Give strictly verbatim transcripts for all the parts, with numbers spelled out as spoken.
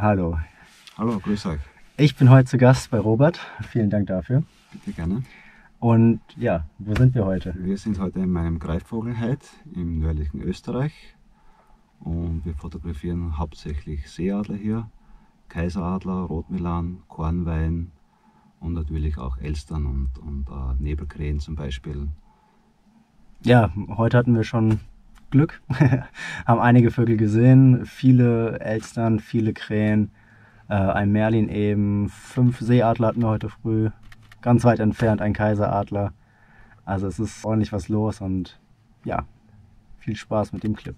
Hallo. Hallo, grüß euch. Ich bin heute zu Gast bei Robert. Vielen Dank dafür. Bitte gerne. Und ja, wo sind wir heute? Wir sind heute in meinem Greifvogelhide im nördlichen Österreich. Und wir fotografieren hauptsächlich Seeadler hier, Kaiseradler, Rotmilan, Kornweihen und natürlich auch Elstern und, und äh, Nebelkrähen zum Beispiel. Ja, heute hatten wir schon Glück, haben einige Vögel gesehen, viele Elstern, viele Krähen, äh, ein Merlin eben, fünf Seeadler hatten wir heute früh, ganz weit entfernt ein Kaiseradler. Also es ist ordentlich was los und ja, viel Spaß mit dem Clip.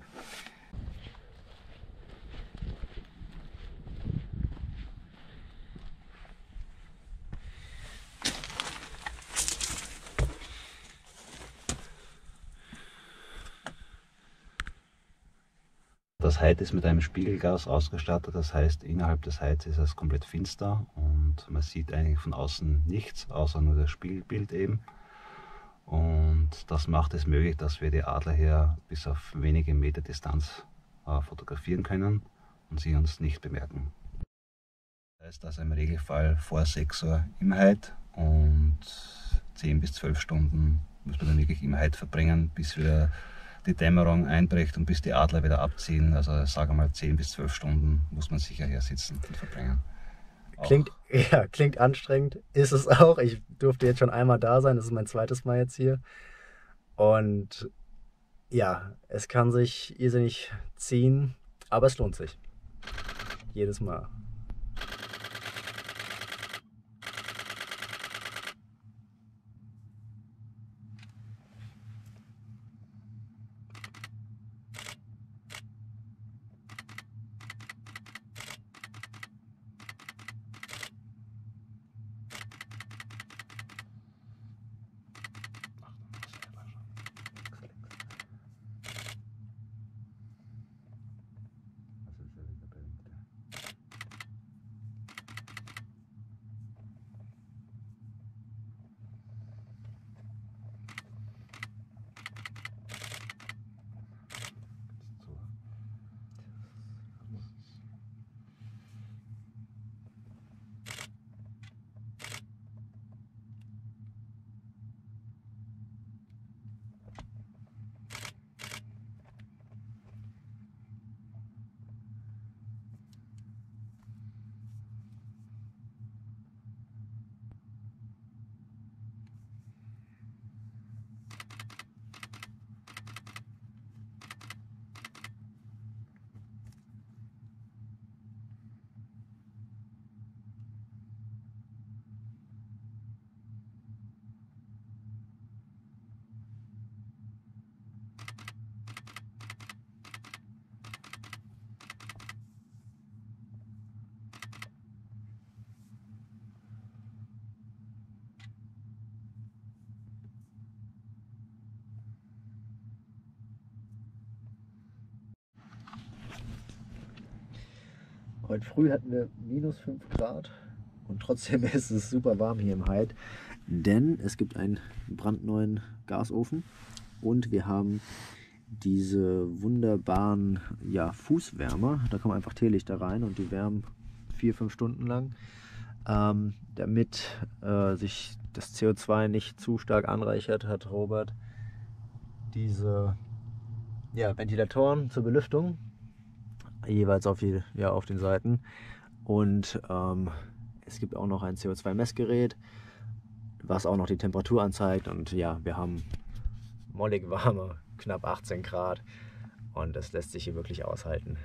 Das Hide ist mit einem Spiegelglas ausgestattet, das heißt, innerhalb des Hides ist es komplett finster und man sieht eigentlich von außen nichts, außer nur das Spiegelbild eben. Und das macht es möglich, dass wir die Adler hier bis auf wenige Meter Distanz äh, fotografieren können und sie uns nicht bemerken. Das heißt, also im Regelfall vor sechs Uhr im Hide und zehn bis zwölf Stunden muss man dann wirklich im Hide verbringen, bis wir die Dämmerung einbricht und bis die Adler wieder abziehen, also sagen wir mal zehn bis zwölf Stunden muss man sicher hier sitzen und verbringen. Klingt, ja, klingt anstrengend, ist es auch. Ich durfte jetzt schon einmal da sein, das ist mein zweites Mal jetzt hier. Und ja, es kann sich irrsinnig ziehen, aber es lohnt sich. Jedes Mal. Heute früh hatten wir minus fünf Grad und trotzdem ist es super warm hier im Hide, denn es gibt einen brandneuen Gasofen und wir haben diese wunderbaren ja, Fußwärmer. Da kommen einfach Teelichter rein und die wärmen vier bis fünf Stunden lang, ähm, damit äh, sich das C O zwei nicht zu stark anreichert, hat Robert diese ja, Ventilatoren zur Belüftung. Jeweils auf, die, ja, auf den Seiten. Und ähm, es gibt auch noch ein C O zwei Messgerät, was auch noch die Temperatur anzeigt. Und ja, wir haben mollig warme, knapp achtzehn Grad. Und das lässt sich hier wirklich aushalten.